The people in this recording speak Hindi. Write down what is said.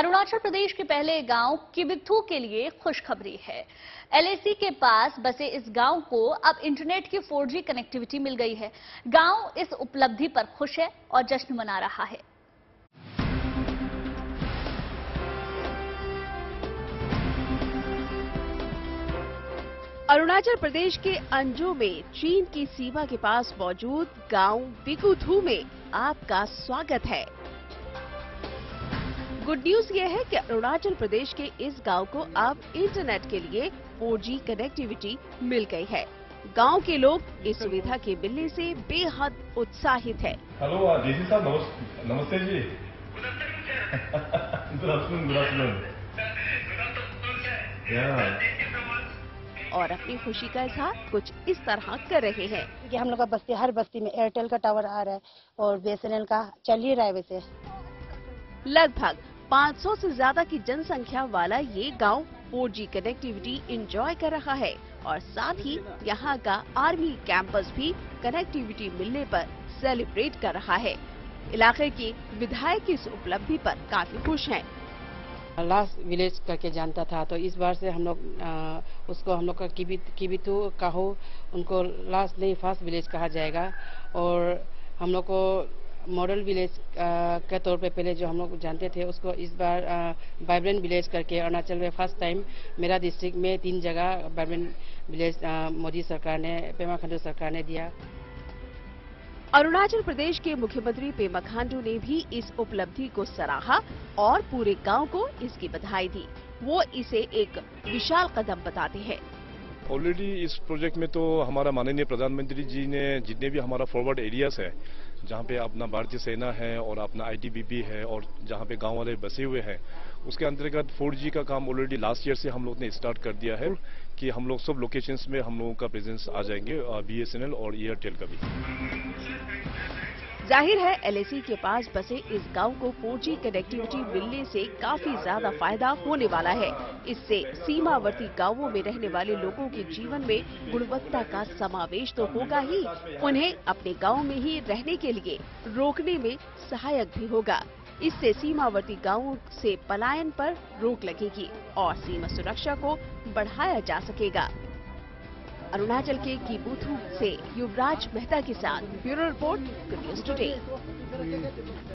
अरुणाचल प्रदेश के पहले गांव किबिथू के लिए खुशखबरी है। एलएसी के पास बसे इस गांव को अब इंटरनेट की 4G कनेक्टिविटी मिल गई है। गांव इस उपलब्धि पर खुश है और जश्न मना रहा है। अरुणाचल प्रदेश के अंजो में चीन की सीमा के पास मौजूद गांव बिकुथू में आपका स्वागत है। गुड न्यूज ये है कि अरुणाचल प्रदेश के इस गांव को अब इंटरनेट के लिए 4G कनेक्टिविटी मिल गई है। गांव के लोग इस सुविधा के मिलने से बेहद उत्साहित है। हेलो जी साहब, नमस्ते जी। और अपनी खुशी का इजहार कुछ इस तरह कर रहे हैं कि हम लोग का बस्ती, हर बस्ती में एयरटेल का टावर आ रहा है और BSNL का चल ही रहा है। वैसे लगभग 500 से ज्यादा की जनसंख्या वाला ये गांव 4G कनेक्टिविटी एंजॉय कर रहा है और साथ ही यहां का आर्मी कैंपस भी कनेक्टिविटी मिलने पर सेलिब्रेट कर रहा है। इलाके के विधायक इस उपलब्धि पर काफी खुश हैं। लास्ट विलेज करके जानता था, तो इस बार से हम लोग उसको हम लोग का किबिथू का हो, उनको लास्ट नहीं फर्स्ट विलेज कहा जाएगा। और हम लोग को मॉडल विलेज के तौर पे पहले जो हम लोग जानते थे उसको इस बार वाइब्रेंट विलेज करके अरुणाचल में फर्स्ट टाइम मेरा डिस्ट्रिक्ट में 3 जगह वाइब्रेंट विलेज मोदी सरकार ने, पेमा खांडू सरकार ने दिया। अरुणाचल प्रदेश के मुख्यमंत्री पेमा खांडू ने भी इस उपलब्धि को सराहा और पूरे गांव को इसकी बधाई दी। वो इसे एक विशाल कदम बताते हैं। ऑलरेडी इस प्रोजेक्ट में तो हमारा माननीय प्रधानमंत्री जी ने जितने भी हमारा फॉरवर्ड एरियाज है, जहाँ पे अपना भारतीय सेना है और अपना ITBP है और जहाँ पे गांव वाले बसे हुए हैं, उसके अंतर्गत 4G का काम ऑलरेडी लास्ट ईयर से हम लोग ने स्टार्ट कर दिया है कि हम लोग सब लोकेशंस में हम लोगों का प्रेजेंस आ जाएंगे, BSNL और एयरटेल का भी। जाहिर है LAC के पास बसे इस गांव को 4G कनेक्टिविटी मिलने से काफी ज्यादा फायदा होने वाला है। इससे सीमावर्ती गांवों में रहने वाले लोगों के जीवन में गुणवत्ता का समावेश तो होगा ही, उन्हें अपने गाँव में ही रहने के लिए रोकने में सहायक भी होगा। इससे सीमावर्ती गांवों से पलायन पर रोक लगेगी और सीमा सुरक्षा को बढ़ाया जा सकेगा। अरुणाचल के किबिथू से युवराज मेहता के साथ bureau report, good news today.